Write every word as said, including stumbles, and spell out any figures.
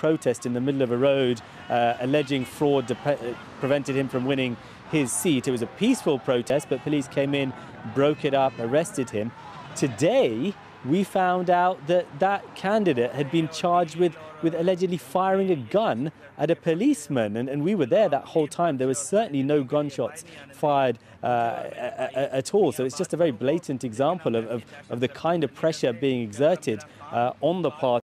protest in the middle of a road uh, alleging fraud prevented him from winning his seat. It was a peaceful protest, but police came in, broke it up, arrested him. Today, we found out that that candidate had been charged with, with allegedly firing a gun at a policeman. And, and we were there that whole time. There was certainly no gunshots fired uh, a, a, at all. So it's just a very blatant example of, of, of the kind of pressure being exerted uh, on the party.